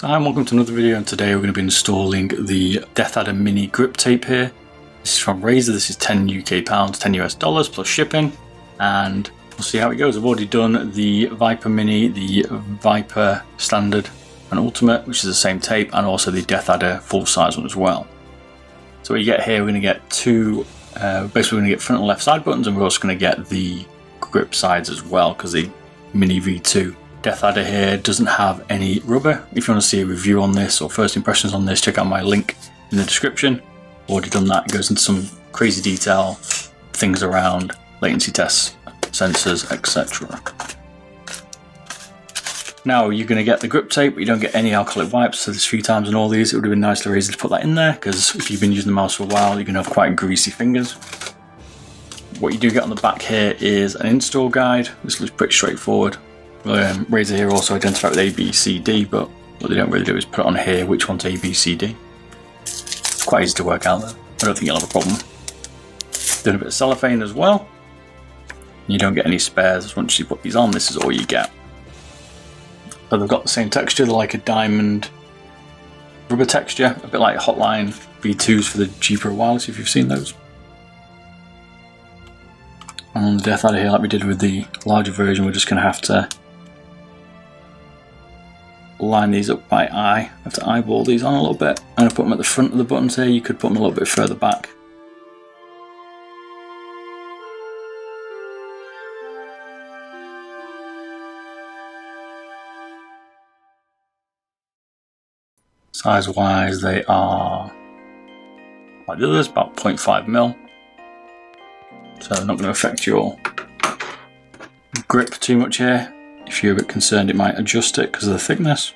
Time, welcome to another video, and today we're going to be installing the Death Adder Mini grip tape here. This is from Razer. This is 10 UK pounds, 10 US dollars plus shipping, and we'll see how it goes. I've already done the Viper Mini, the Viper Standard and Ultimate, which is the same tape, and also the Death Adder full size one as well. So what you get here, we're going to get two, basically we're going to get front and left side buttons, and we're also going to get the grip sides as well, because the Mini V2 Death Adder here doesn't have any rubber. If you want to see a review on this or first impressions on this, check out my link in the description. Already done that. It goes into some crazy detail, things around latency tests, sensors, etc. Now you're going to get the grip tape, but you don't get any alcoholic wipes. So there's a few times in all these it would have been nice to Razer to put that in there, because if you've been using the mouse for a while, you're going to have quite greasy fingers. What you do get on the back here is an install guide. This looks pretty straightforward. Razer here also identified with A, B, C, D, but what they don't really do is put on here which one's A, B, C, D. It's quite easy to work out though. I don't think you'll have a problem. Doing a bit of cellophane as well. You don't get any spares. Once you put these on, this is all you get. But they've got the same texture, like a diamond rubber texture, a bit like Hotline V2s for the G Wireless, if you've seen those. And on the Death Adder here, like we did with the larger version, we're just going to have to line these up by eye. I have to eyeball these on a little bit. I'm going to put them at the front of the buttons here. You could put them a little bit further back. Size wise, they are like the others, about 0.5mm. So they're not going to affect your grip too much here. If you're a bit concerned, it might adjust it because of the thickness.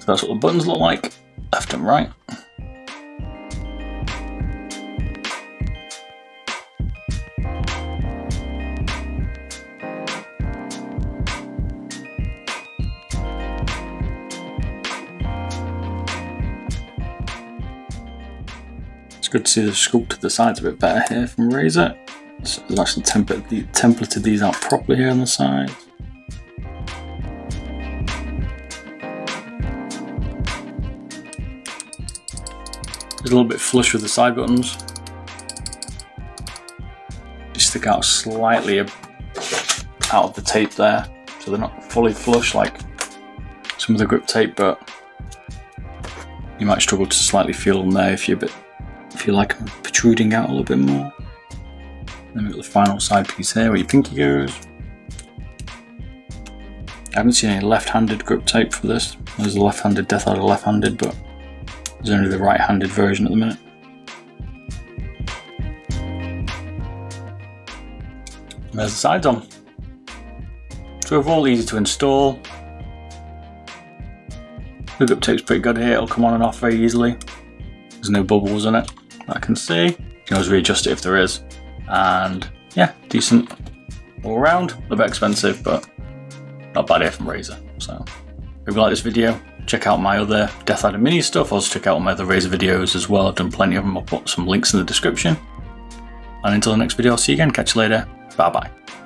So that's what the buttons look like, left and right. Good to see they've sculpted the sides a bit better here from Razer. So they've actually templated these out properly here on the sides. It's a little bit flush with the side buttons. They stick out slightly out of the tape there, so they're not fully flush like some of the grip tape, but you might struggle to slightly feel them there if you're a bit I'm protruding out a little bit more. Then we've got the final side piece here where your pinky goes. I haven't seen any left-handed grip tape for this. There's a left-handed Death Adder left-handed, but there's only the right-handed version at the minute. And there's the sides on. So overall easy to install. The grip tape's pretty good here, it'll come on and off very easily. There's no bubbles in it I can see. You can always readjust it if there is, and yeah, decent all around. A bit expensive, but not bad here from Razer. So if you like this video, check out my other Death Adder Mini stuff. Also check out my other Razer videos as well. I've done plenty of them. I'll put some links in the description. And until the next video, I'll see you again. Catch you later. Bye bye.